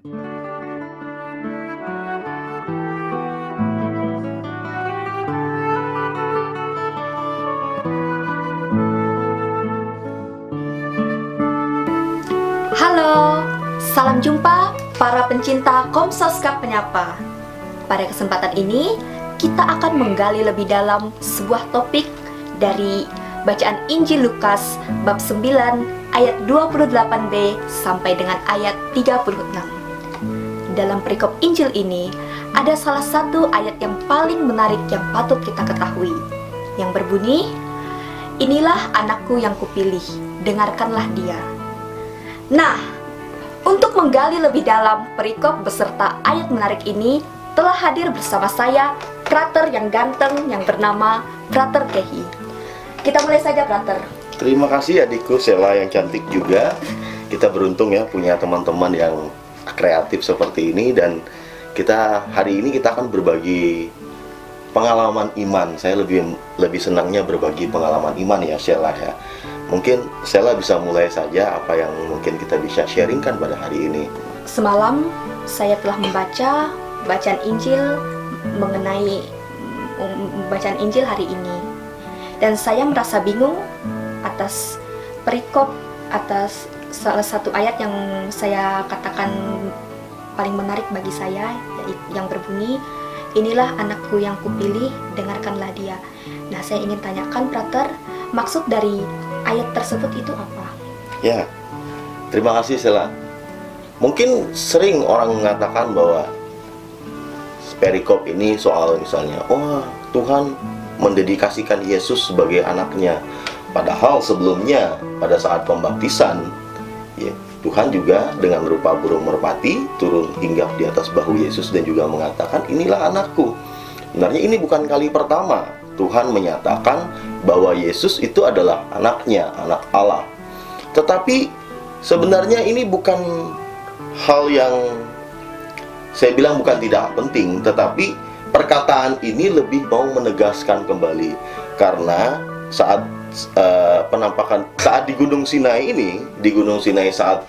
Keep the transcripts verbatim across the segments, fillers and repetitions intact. Halo, salam jumpa para pencinta Komsos Cup Penyapa. Pada kesempatan ini, kita akan menggali lebih dalam sebuah topik dari bacaan Injil Lukas bab sembilan ayat dua puluh delapan b sampai dengan ayat tiga puluh enam. Dalam perikop Injil ini, ada salah satu ayat yang paling menarik yang patut kita ketahui, yang berbunyi, "Inilah anakku yang kupilih, dengarkanlah dia." Nah, untuk menggali lebih dalam perikop beserta ayat menarik ini, telah hadir bersama saya Frater yang ganteng yang bernama Frater Kehi. Kita mulai saja, Frater. Terima kasih adikku Sela yang cantik juga. Kita beruntung ya punya teman-teman yang kreatif seperti ini, dan kita hari ini kita akan berbagi pengalaman iman. Saya lebih lebih senangnya berbagi pengalaman iman ya Sela ya. Mungkin Sela bisa mulai saja apa yang mungkin kita bisa sharingkan pada hari ini. Semalam saya telah membaca bacaan Injil mengenai bacaan Injil hari ini. Dan saya merasa bingung atas perikop, atas salah satu ayat yang saya katakan paling menarik bagi saya, yang berbunyi, "Inilah anakku yang kupilih, dengarkanlah dia." Nah, saya ingin tanyakan, Frater, maksud dari ayat tersebut itu apa? Ya, terima kasih Sela. Mungkin sering orang mengatakan bahwa perikop ini soal misalnya, oh Tuhan mendedikasikan Yesus sebagai anaknya. Padahal sebelumnya, pada saat pembaptisan, ya, Tuhan juga dengan rupa burung merpati turun hinggap di atas bahu Yesus dan juga mengatakan, "Inilah anakku." Sebenarnya ini bukan kali pertama Tuhan menyatakan bahwa Yesus itu adalah anaknya, anak Allah. Tetapi sebenarnya ini bukan hal yang saya bilang bukan tidak penting, tetapi perkataan ini lebih mau menegaskan kembali. Karena saat uh, penampakan saat di Gunung Sinai ini, di Gunung Sinai saat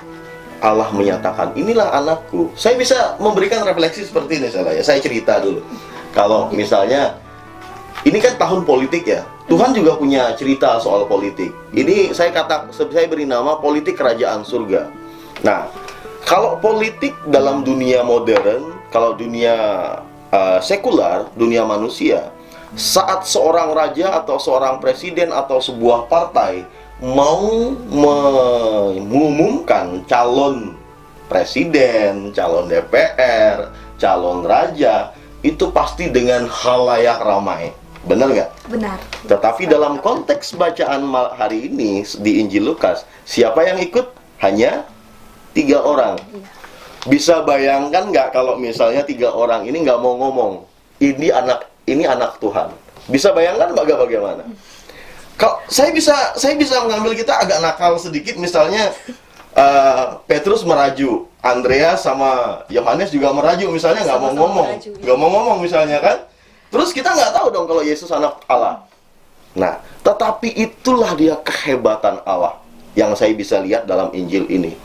Allah menyatakan, "Inilah anakku." Saya bisa memberikan refleksi seperti ini, saya, ya. Saya cerita dulu. Kalau misalnya ini kan tahun politik ya. Tuhan juga punya cerita soal politik. Ini saya kata, saya beri nama politik kerajaan surga. Nah, kalau politik dalam dunia modern, kalau dunia uh, sekular, dunia manusia, saat seorang raja atau seorang presiden atau sebuah partai mau mengumumkan calon presiden, calon D P R, calon raja, itu pasti dengan khalayak ramai. Benar nggak? Benar. Tetapi dalam konteks bacaan hari ini di Injil Lukas, siapa yang ikut? Hanya tiga orang. Bisa bayangkan nggak kalau misalnya tiga orang ini nggak mau ngomong, ini anak ini anak Tuhan. Bisa bayangkan baga bagaimana? Kalau saya bisa saya bisa mengambil kita agak nakal sedikit, misalnya uh, Petrus meraju, Andreas sama Yohanes juga meraju, misalnya nggak mau ngomong, nggak mau ngomong misalnya kan? Terus kita nggak tahu dong kalau Yesus anak Allah. Nah, tetapi itulah dia kehebatan Allah yang saya bisa lihat dalam Injil ini.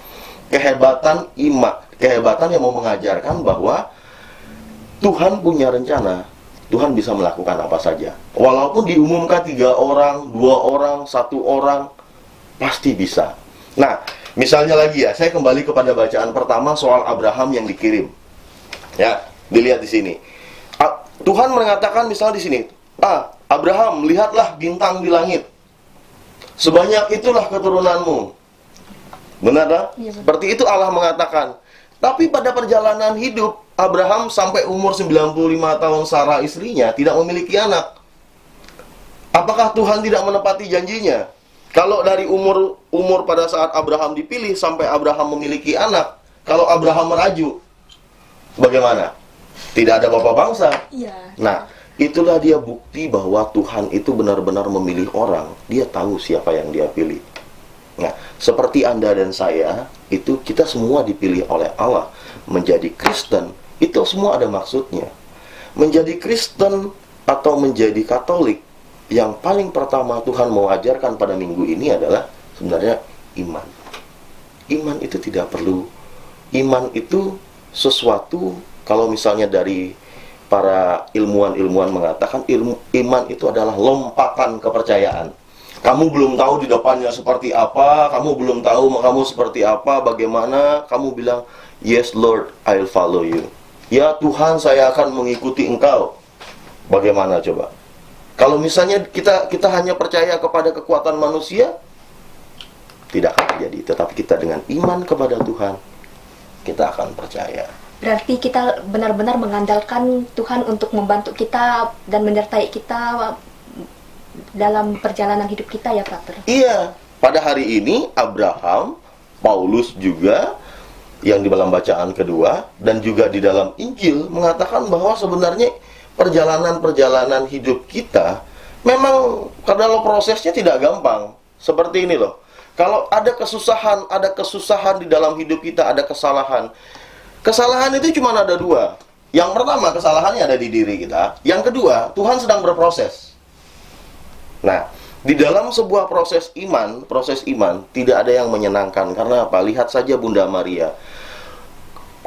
Kehebatan iman, kehebatan yang mau mengajarkan bahwa Tuhan punya rencana. Tuhan bisa melakukan apa saja. Walaupun diumumkan tiga orang, dua orang, satu orang, pasti bisa. Nah, misalnya lagi ya, saya kembali kepada bacaan pertama soal Abraham yang dikirim. Ya, dilihat di sini. Tuhan mengatakan misalnya di sini, "Ah, Abraham, lihatlah bintang di langit. Sebanyak itulah keturunanmu." Benar tak? Ya, seperti itu Allah mengatakan. Tapi pada perjalanan hidup, Abraham sampai umur sembilan puluh lima tahun Sarah istrinya tidak memiliki anak. Apakah Tuhan tidak menepati janjinya? Kalau dari umur umur pada saat Abraham dipilih sampai Abraham memiliki anak, kalau Abraham meraju, bagaimana? Tidak ada bapak bangsa. Ya. Nah, itulah dia bukti bahwa Tuhan itu benar-benar memilih orang. Dia tahu siapa yang dia pilih. Nah, seperti Anda dan saya, itu kita semua dipilih oleh Allah. Menjadi Kristen, itu semua ada maksudnya. Menjadi Kristen atau menjadi Katolik, yang paling pertama Tuhan mau ajarkan pada minggu ini adalah sebenarnya iman. Iman itu tidak perlu. Iman itu sesuatu, kalau misalnya dari para ilmuwan-ilmuwan mengatakan ilmu, iman itu adalah lompatan kepercayaan. Kamu belum tahu di depannya seperti apa, kamu belum tahu kamu seperti apa, bagaimana, kamu bilang, "Yes Lord, I'll follow you." Ya Tuhan, saya akan mengikuti Engkau. Bagaimana coba? Kalau misalnya kita kita hanya percaya kepada kekuatan manusia, tidak akan terjadi. Tetapi kita dengan iman kepada Tuhan, kita akan percaya. Berarti kita benar-benar mengandalkan Tuhan untuk membantu kita dan menyertai kita dalam perjalanan hidup kita ya, Frater? Iya. Pada hari ini, Abraham, Paulus juga, yang di dalam bacaan kedua, dan juga di dalam Injil, mengatakan bahwa sebenarnya perjalanan-perjalanan hidup kita memang kalau prosesnya tidak gampang. Seperti ini loh. Kalau ada kesusahan, ada kesusahan di dalam hidup kita, ada kesalahan. Kesalahan itu cuma ada dua. Yang pertama, kesalahannya ada di diri kita. Yang kedua, Tuhan sedang berproses. Nah, di dalam sebuah proses iman, proses iman tidak ada yang menyenangkan. Karena apa? Lihat saja Bunda Maria.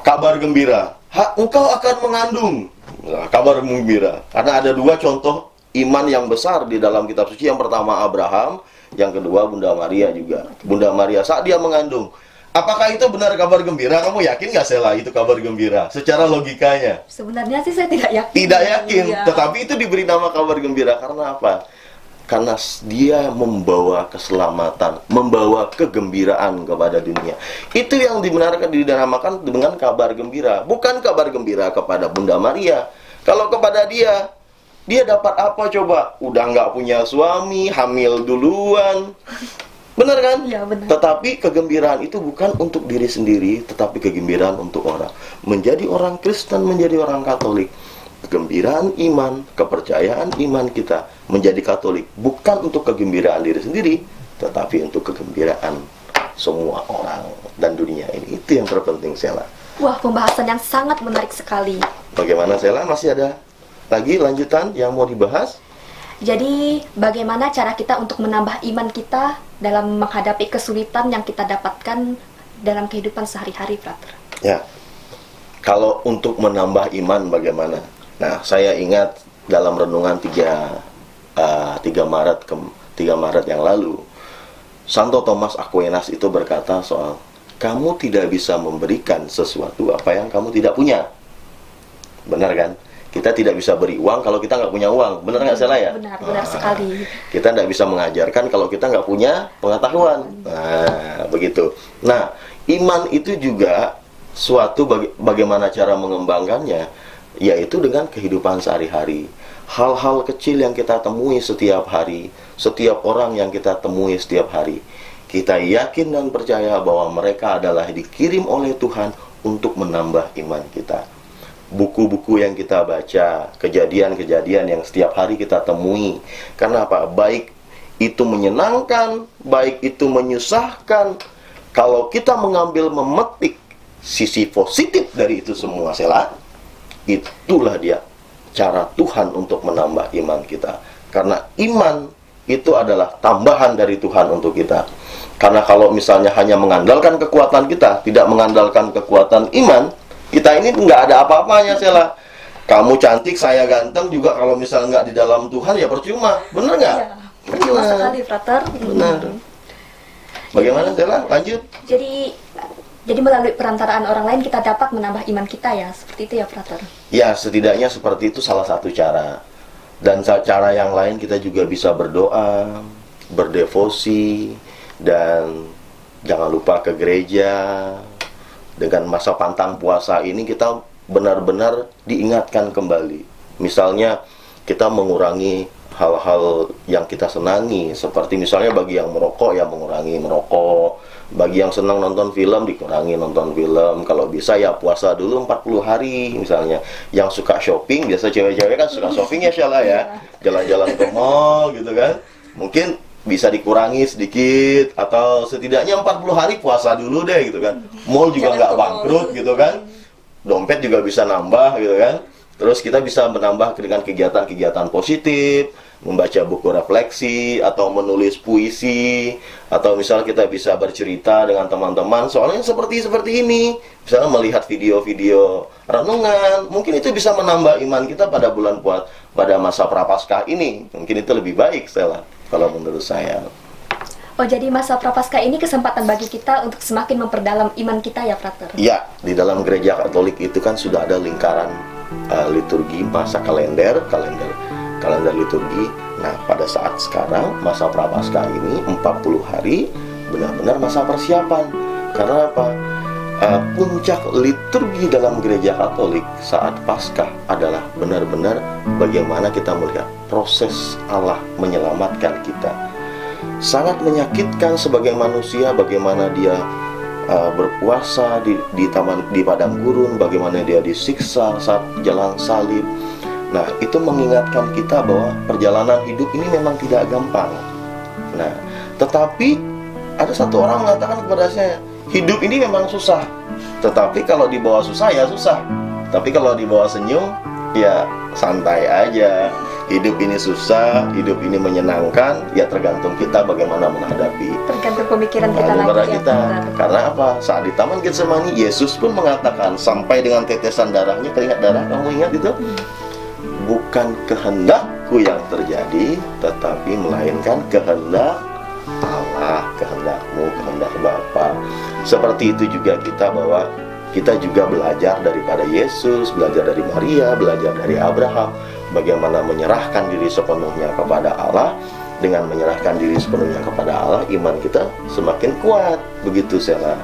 Kabar gembira, ha, engkau akan mengandung. Nah, kabar gembira. Karena ada dua contoh iman yang besar di dalam kitab suci. Yang pertama Abraham, yang kedua Bunda Maria juga. Bunda Maria saat dia mengandung. Apakah itu benar kabar gembira? Kamu yakin nggak, Sela, itu kabar gembira? Secara logikanya. Sebenarnya sih saya tidak yakin. Tidak yakin, ya. Tetapi itu diberi nama kabar gembira. Karena apa? Karena dia membawa keselamatan, membawa kegembiraan kepada dunia. Itu yang dibenarkan, dinamakan dengan kabar gembira. Bukan kabar gembira kepada Bunda Maria. Kalau kepada dia, dia dapat apa coba? Udah nggak punya suami, hamil duluan. Benar kan? Ya, benar. Tetapi kegembiraan itu bukan untuk diri sendiri, tetapi kegembiraan untuk orang. Menjadi orang Kristen, menjadi orang Katolik. Kegembiraan iman, kepercayaan iman kita menjadi Katolik. Bukan untuk kegembiraan diri sendiri, tetapi untuk kegembiraan semua orang dan dunia ini. Itu yang terpenting, Sela. Wah, pembahasan yang sangat menarik sekali. Bagaimana, Sela? Masih ada lagi lanjutan yang mau dibahas? Jadi, bagaimana cara kita untuk menambah iman kita dalam menghadapi kesulitan yang kita dapatkan dalam kehidupan sehari-hari, Frater? Ya, kalau untuk menambah iman bagaimana? Nah, saya ingat dalam renungan tiga Maret yang lalu, Santo Thomas Aquinas itu berkata soal, kamu tidak bisa memberikan sesuatu apa yang kamu tidak punya. Benar kan? Kita tidak bisa beri uang kalau kita nggak punya uang. Benar nggak, Sela, ya? Benar, benar nah, sekali. Kita nggak bisa mengajarkan kalau kita nggak punya pengetahuan. Nah, begitu. Nah, iman itu juga suatu baga bagaimana cara mengembangkannya, yaitu dengan kehidupan sehari-hari. Hal-hal kecil yang kita temui setiap hari, setiap orang yang kita temui setiap hari. Kita yakin dan percaya bahwa mereka adalah dikirim oleh Tuhan untuk menambah iman kita. Buku-buku yang kita baca, kejadian-kejadian yang setiap hari kita temui. Karena apa? Baik itu menyenangkan, baik itu menyusahkan. Kalau kita mengambil, memetik sisi positif dari itu semua, Sela, itulah dia cara Tuhan untuk menambah iman kita. Karena iman itu adalah tambahan dari Tuhan untuk kita. Karena kalau misalnya hanya mengandalkan kekuatan kita, tidak mengandalkan kekuatan iman, kita ini nggak ada apa-apanya, Sela. Kamu cantik, saya ganteng juga, kalau misalnya nggak di dalam Tuhan, ya percuma. Bener nggak? Ya, percuma sekali, Frater. Benar. Bagaimana, Sela? Lanjut. Jadi, jadi melalui perantaraan orang lain, kita dapat menambah iman kita ya? Seperti itu ya, Frater? Ya, setidaknya seperti itu salah satu cara. Dan cara yang lain, kita juga bisa berdoa, berdevosi, dan jangan lupa ke gereja. Dengan masa pantang puasa ini kita benar-benar diingatkan kembali. Misalnya kita mengurangi hal-hal yang kita senangi. Seperti misalnya bagi yang merokok ya mengurangi merokok. Bagi yang senang nonton film dikurangi nonton film. Kalau bisa ya puasa dulu empat puluh hari misalnya. Yang suka shopping, biasa cewek-cewek kan suka shopping ya, Sela ya. Jalan-jalan ke mall gitu kan. Mungkin bisa dikurangi sedikit, atau setidaknya empat puluh hari puasa dulu deh gitu kan. Mall juga nggak bangkrut gitu kan. Dompet juga bisa nambah gitu kan. Terus kita bisa menambah dengan kegiatan-kegiatan positif. membaca buku refleksi, atau menulis puisi, atau misal kita bisa bercerita dengan teman-teman soalnya seperti seperti ini, misalnya melihat video-video renungan, mungkin itu bisa menambah iman kita pada bulan puasa, pada masa prapaskah ini. Mungkin itu lebih baik, Sela, kalau menurut saya. Oh, jadi masa prapaskah ini kesempatan bagi kita untuk semakin memperdalam iman kita ya, Frater? Ya, di dalam gereja Katolik itu kan sudah ada lingkaran uh, liturgi masa kalender, kalender kalender liturgi. Nah, pada saat sekarang, masa prapaskah ini empat puluh hari benar-benar masa persiapan. Karena apa? Uh, puncak liturgi dalam gereja Katolik saat Paskah adalah benar-benar bagaimana kita melihat proses Allah menyelamatkan kita. Sangat menyakitkan sebagai manusia, bagaimana dia uh, berpuasa di, di taman, di padang gurun, bagaimana dia disiksa saat jalan salib. Nah, itu mengingatkan kita bahwa perjalanan hidup ini memang tidak gampang. Nah, tetapi ada satu orang mengatakan kepada saya, hidup ini memang susah, tetapi kalau dibawa susah ya susah, tapi kalau dibawa senyum ya santai aja. Hidup ini susah, hidup ini menyenangkan, ya tergantung kita bagaimana menghadapi. Tergantung pemikiran kita lagi kita. Ya, karena apa? Saat di Taman Getsemani, Yesus pun mengatakan, sampai dengan tetesan darahnya, keringat darah, kamu ingat itu? Bukan kehendakku yang terjadi, tetapi melainkan kehendak Allah, kehendakmu, kehendak Bapa. Seperti itu juga kita, bahwa kita juga belajar daripada Yesus, belajar dari Maria, belajar dari Abraham, bagaimana menyerahkan diri sepenuhnya kepada Allah. Dengan menyerahkan diri sepenuhnya kepada Allah, iman kita semakin kuat. Begitu, Sela.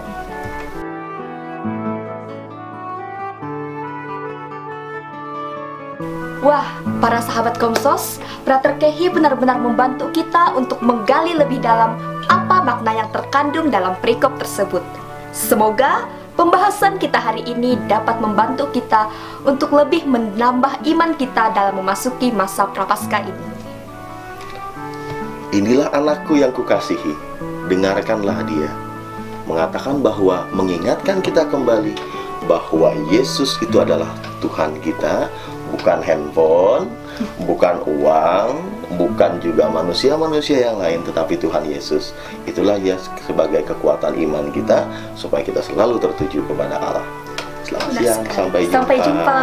Wah, para sahabat Komsos, Frater Kehi benar-benar membantu kita untuk menggali lebih dalam apa makna yang terkandung dalam perikop tersebut. Semoga pembahasan kita hari ini dapat membantu kita untuk lebih menambah iman kita dalam memasuki masa prapaskah ini. Inilah anakku yang kukasihi, dengarkanlah dia. Mengatakan bahwa, mengingatkan kita kembali bahwa Yesus itu adalah Tuhan kita, bukan handphone, bukan uang, bukan juga manusia-manusia yang lain, tetapi Tuhan Yesus. Itulah ya sebagai kekuatan iman kita, supaya kita selalu tertuju kepada Allah. Selamat siang, sampai jumpa. Sampai jumpa.